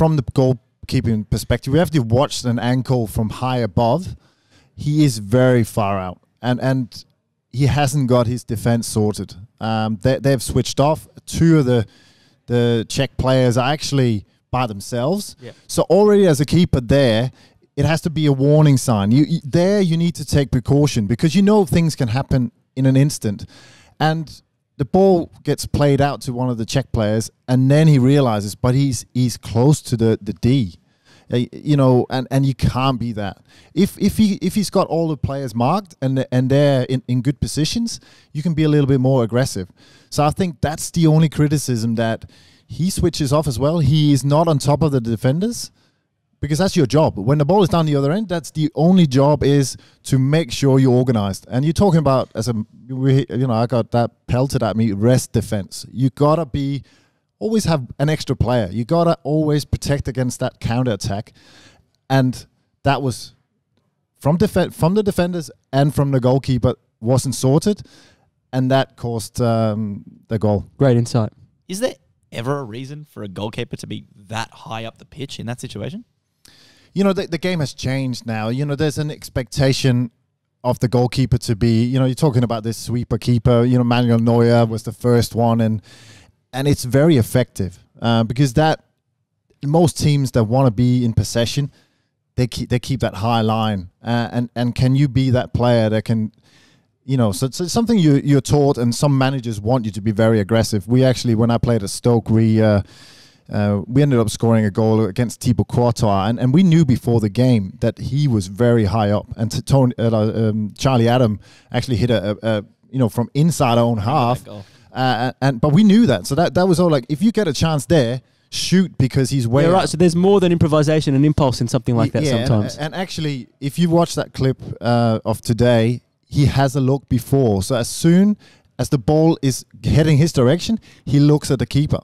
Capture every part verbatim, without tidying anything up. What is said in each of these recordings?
from the goalkeeping perspective, we have to watch an ankle from high above. He is very far out, and and he hasn't got his defense sorted. Um, they, they've switched off. Two of the the Czech players are actually by themselves. Yeah. So already as a keeper there, it has to be a warning sign. You, you there you need to take precaution, because you know things can happen in an instant. And the ball gets played out to one of the Czech players, and then he realizes, but he's he's close to the the D, uh, you know, and and you can't be that. If if he if he's got all the players marked and and they're in in good positions, you can be a little bit more aggressive. So I think that's the only criticism, that he switches off as well. He is not on top of the defenders, because that's your job. When the ball is down the other end, that's the only job, is to make sure you're organized. And you're talking about, as a, you know, I got that pelted at me, rest defense. You gotta be, always have an extra player. You gotta always protect against that counter attack. And that was from def from the defenders and from the goalkeeper, wasn't sorted, and that caused um, the goal. Great insight. Is there ever a reason for a goalkeeper to be that high up the pitch in that situation? You know, the, the game has changed now. You know, there's an expectation of the goalkeeper to be, you know, you're talking about this sweeper keeper, you know, Manuel Neuer was the first one, and and it's very effective, uh, because that, most teams that want to be in possession, they keep, they keep that high line. Uh, and, and can you be that player that can, you know, so, so it's something you, you're taught, and some managers want you to be very aggressive. We actually, when I played at Stoke, we... Uh, Uh, we ended up scoring a goal against Thibaut Courtois, and, and we knew before the game that he was very high up. And to Tony, uh, um, Charlie Adam actually hit a, a, a, you know, from inside our own half. Oh, uh, and but we knew that, so that that was all like, if you get a chance there, shoot, because he's way. Yeah, right. So there's more than improvisation and impulse in something like that, yeah, sometimes. And, and actually, if you watch that clip uh, of today, he has a look before. So as soon as the ball is heading his direction, he looks at the keeper.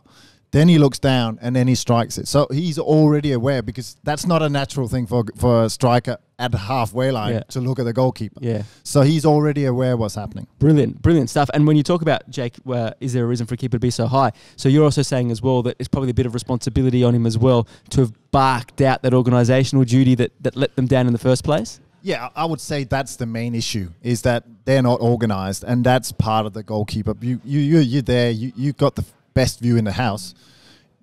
Then he looks down, and then he strikes it. So he's already aware, because that's not a natural thing for for a striker at the halfway line, yeah, to look at the goalkeeper. Yeah. So he's already aware what's happening. Brilliant, brilliant stuff. And when you talk about, Jake, uh, is there a reason for a keeper to be so high? So you're also saying as well that it's probably a bit of responsibility on him as well to have barked out that organisational duty that, that let them down in the first place? Yeah, I would say that's the main issue, is that they're not organised, and that's part of the goalkeeper. You, you, you, you're there, you, you've got the best view in the house.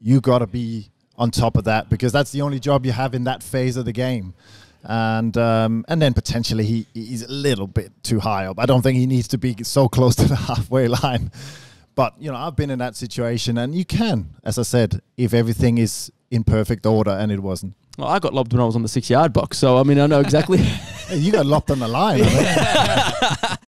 You got to be on top of that, because that's the only job you have in that phase of the game. And um, and then potentially he he's a little bit too high up. I don't think he needs to be so close to the halfway line. But you know, I've been in that situation, and you can, as I said, if everything is in perfect order, and it wasn't. Well, I got lobbed when I was on the six-yard box, so I mean, I know exactly. You got lobbed on the line. I mean.